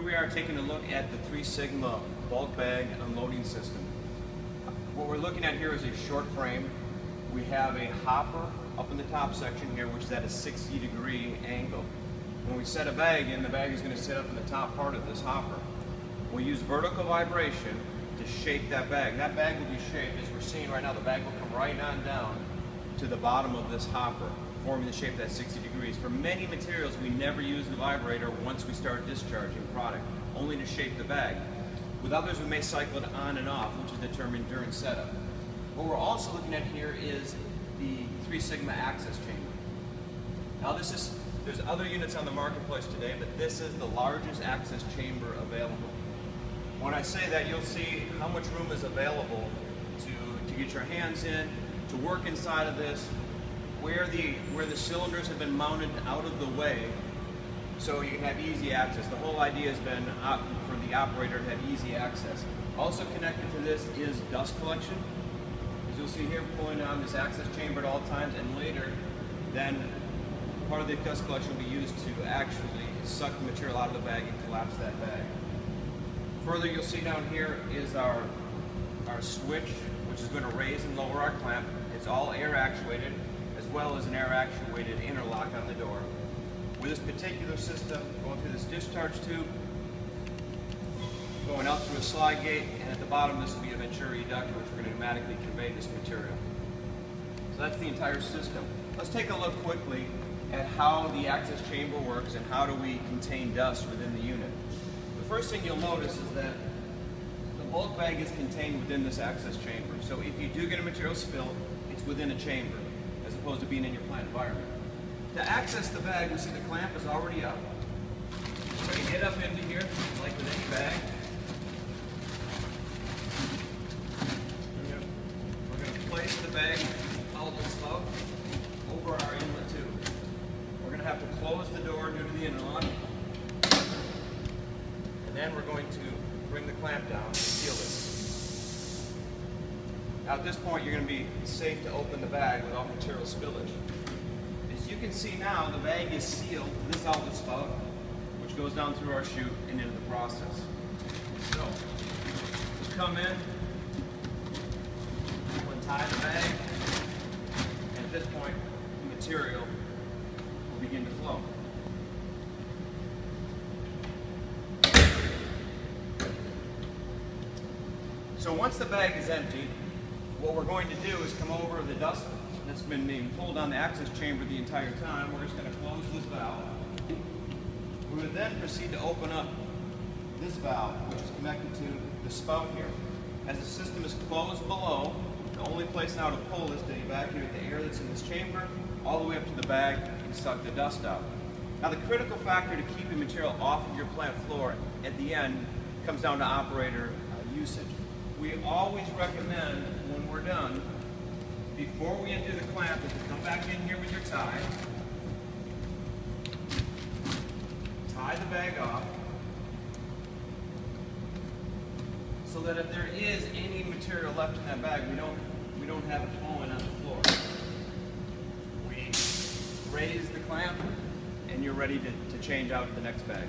Here we are taking a look at the 3Sigma bulk bag unloading system. What we're looking at here is a short frame. We have a hopper up in the top section here, which is at a 60-degree angle. When we set a bag in, the bag is going to sit up in the top part of this hopper. We'll use vertical vibration to shake that bag. That bag will be shaped, as we're seeing right now, the bag will come right on down to the bottom of this hopper, forming the shape that's 60 degrees. For many materials, we never use the vibrator once we start discharging product, only to shape the bag. With others, we may cycle it on and off, which is determined during setup. What we're also looking at here is the 3Sigma access chamber. Now there's other units on the marketplace today, but this is the largest access chamber available. When I say that, you'll see how much room is available to get your hands in, to work inside of this, where the cylinders have been mounted out of the way, so you can have easy access. The whole idea has been for the operator to have easy access. Also connected to this is dust collection. As you'll see here, pulling on this access chamber at all times, and later, then part of the dust collection will be used to actually suck the material out of the bag and collapse that bag. Further, you'll see down here is our switch, which is going to raise and lower our clamp. It's all air actuated, as well as an air actuated interlock on the door. With this particular system, going through this discharge tube, going out through a slide gate, and at the bottom this will be a venturi duct, which we're going to pneumatically convey this material. So that's the entire system. Let's take a look quickly at how the access chamber works and how do we contain dust within the unit. The first thing you'll notice is that the bulk bag is contained within this access chamber. So if you do get a material spill, it's within a chamber, as opposed to being in your plant environment. To access the bag, we see the clamp is already up. So you get up into here, like with any bag. We're going to place the bag outlet slope over our inlet tube. We're going to have to close the door due to the interlock. And then we're going to bring the clamp down and seal it. Now at this point, you're going to be safe to open the bag without material spillage. As you can see now, the bag is sealed to this outlet spout, which goes down through our chute and into the process. So, we'll come in, we'll untie the bag, and at this point, the material will begin to flow. So once the bag is empty, what we're going to do is come over the dust that's been being pulled on the access chamber the entire time. We're just going to close this valve. We would then proceed to open up this valve, which is connected to the spout here. As the system is closed below, the only place now to pull is to evacuate the air that's in this chamber all the way up to the bag and suck the dust out. Now the critical factor to keeping material off of your plant floor at the end comes down to operator usage. We always recommend, when we're done, before we undo the clamp, if you come back in here with your tie, tie the bag off, so that if there is any material left in that bag, we don't have it flowing on the floor. We raise the clamp, and you're ready to change out the next bag.